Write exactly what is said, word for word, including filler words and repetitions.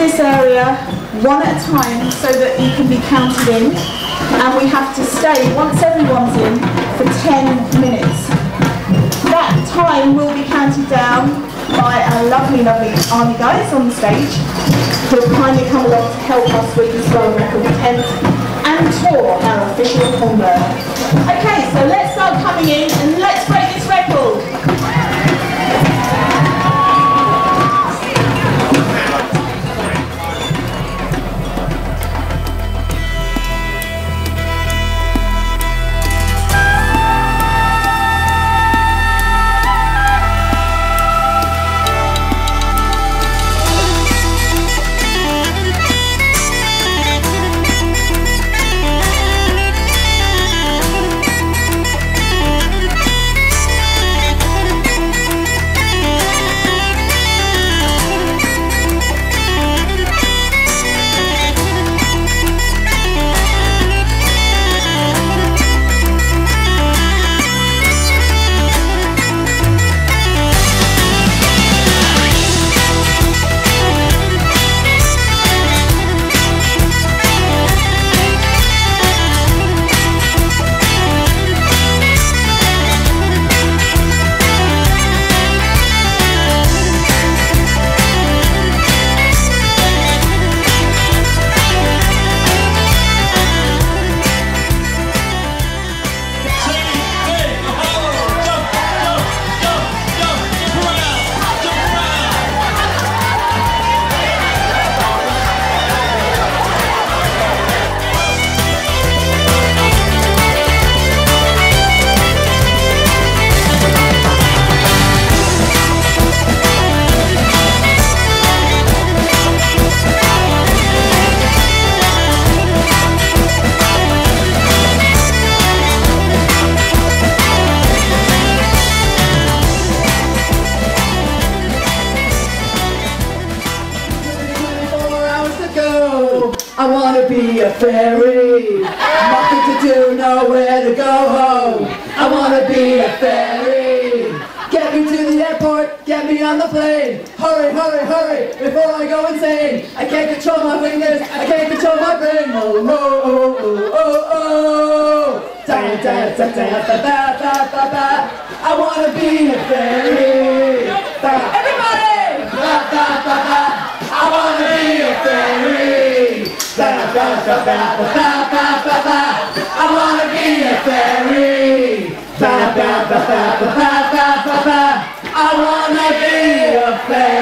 into this area one at a time so that you can be counted in, and we have to stay, once everyone's in, for ten minutes. That time will be counted down by our lovely, lovely army guys on the stage who'll kindly come along to help us with this world record attempt and tour our official combo. Okay, so let's start coming in and let's break this record. I want to be a fairy, nothing to do, nowhere to go home. I want to be a fairy, get me to the airport, get me on the plane. Hurry, hurry, hurry, before I go insane. I can't control my fingers, I can't control my brain. Oh, oh, oh, oh, oh, oh. Da, da, da, da, da, da, da, da, da. I want to be a fairy. Everybody! Da, da, da, da. I want to be a fairy. I wanna be a fairy. I wanna be a fairy.